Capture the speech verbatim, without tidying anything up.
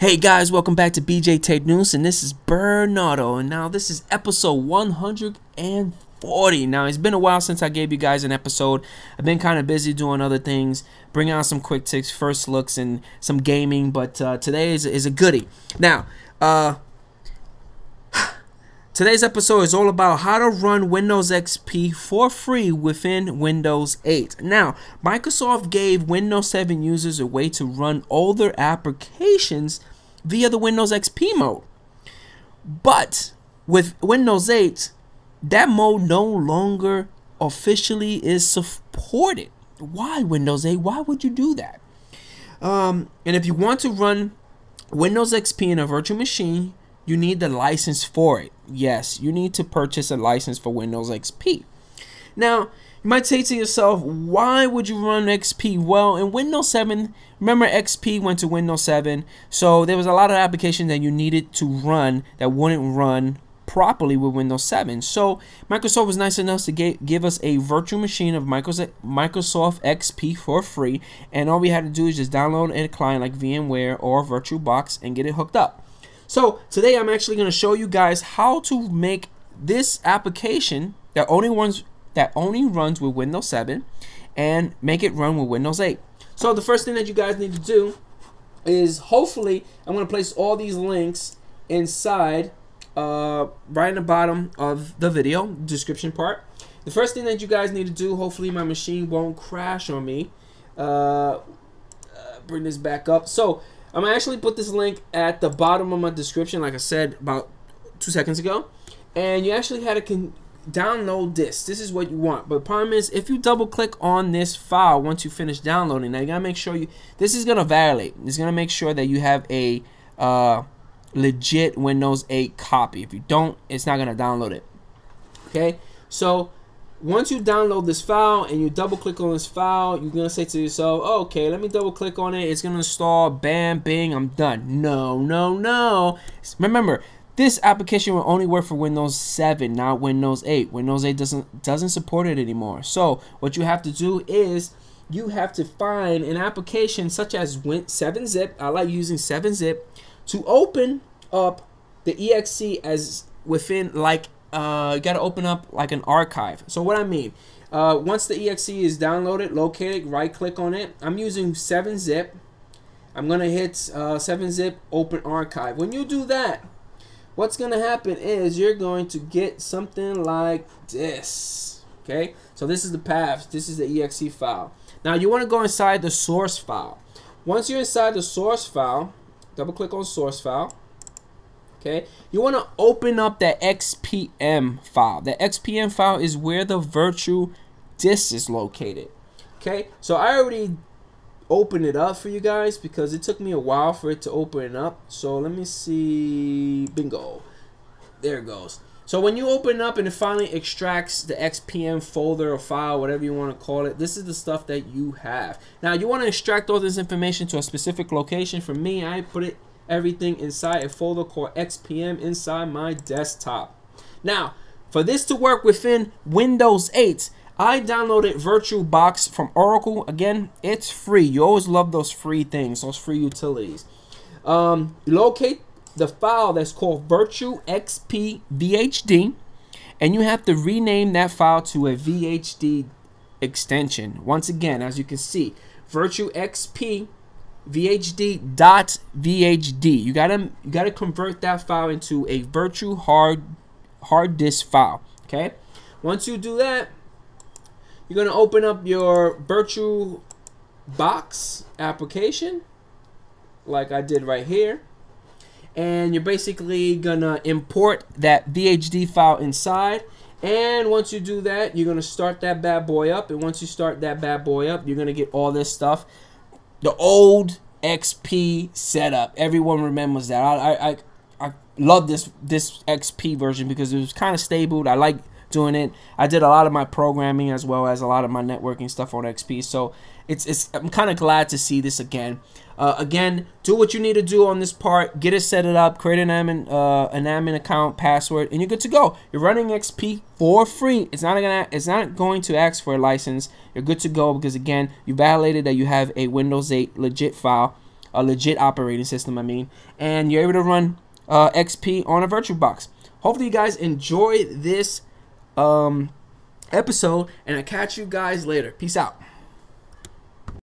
Hey guys, welcome back to B J Tech News, and this is Bernardo, and now this is episode one hundred forty. Now, it's been a while since I gave you guys an episode. I've been kind of busy doing other things, bringing out some quick ticks, first looks, and some gaming, but uh, today is, is a goodie. Now, uh, today's episode is all about how to run Windows X P for free within Windows eight. Now, Microsoft gave Windows seven users a way to run all their applications via the Windows X P mode. But with Windows eight, that mode no longer officially is supported. Why, Windows eight? Why would you do that? Um, and if you want to run Windows X P in a virtual machine, you need the license for it. Yes, you need to purchase a license for Windows X P. Now, you might say to yourself, why would you run X P? Well, in Windows seven, remember X P went to Windows seven, so there was a lot of applications that you needed to run that wouldn't run properly with Windows seven. So Microsoft was nice enough to give us a virtual machine of Microsoft X P for free, and all we had to do is just download a client like VMware or VirtualBox and get it hooked up. So today I'm actually going to show you guys how to make this application that only runs that only runs with Windows seven and make it run with Windows eight. So the first thing that you guys need to do is, hopefully, I'm going to place all these links inside uh, right in the bottom of the video description part. The first thing that you guys need to do, hopefully my machine won't crash on me. Uh, uh, bring this back up. So I'm gonna actually put this link at the bottom of my description, like I said about two seconds ago, and you actually had to can download this. This is what you want, but the problem is if you double click on this file once you finish downloading, now you gotta make sure you, this is gonna validate. It's gonna make sure that you have a uh, legit Windows eight copy. If you don't, it's not gonna download it. Okay, so once you download this file and you double click on this file, you're gonna say to yourself, oh, okay, let me double click on it, it's gonna install, bam, bing, I'm done. No, no, no. Remember, this application will only work for Windows seven, not Windows eight. Windows eight doesn't doesn't support it anymore. So what you have to do is you have to find an application such as seven zip, I like using seven zip, to open up the E X E as within, like, Uh, you gotta open up like an archive. So what I mean, uh, once the E X E is downloaded, located, right click on it. I'm using seven zip. I'm gonna hit uh, seven zip open archive. When you do that, what's gonna happen is you're going to get something like this. Okay, so this is the path, this is the E X E file. Now you want to go inside the source file. Once you're inside the source file, double click on source file. Okay, you want to open up that X P M file. The X P M file is where the virtual disk is located. Okay, so I already opened it up for you guys because it took me a while for it to open up. So let me see, bingo, there it goes. So when you open up and it finally extracts the X P M folder or file, whatever you want to call it, this is the stuff that you have. Now you want to extract all this information to a specific location. For me, I put it everything inside a folder called X P M inside my desktop. Now, for this to work within Windows eight, I downloaded VirtualBox from Oracle. Again, it's free. You always love those free things, those free utilities. Um, locate the file that's called Virtual X P V H D, and you have to rename that file to a V H D extension. Once again, as you can see, Virtual X P V H D dot V H D. You gotta you gotta convert that file into a virtual hard hard disk file. Okay. Once you do that, you're gonna open up your VirtualBox application, like I did right here, and you're basically gonna import that V H D file inside. And once you do that, you're gonna start that bad boy up. And once you start that bad boy up, you're gonna get all this stuff. The old X P setup. Everyone remembers that. I I I love this this X P version because it was kind of stable. I like doing it. I did a lot of my programming as well as a lot of my networking stuff on X P. So it's it's I'm kind of glad to see this again. Uh, again, do what you need to do on this part. Get it set it up. Create an admin uh, an admin account, password, and you're good to go. You're running X P for free. It's not gonna it's not going to ask for a license. You're good to go because again, you validated that you have a Windows eight legit file a legit operating system, I mean, and you're able to run uh, X P on a VirtualBox. Hopefully you guys enjoy this um, episode, and I'll catch you guys later. Peace out.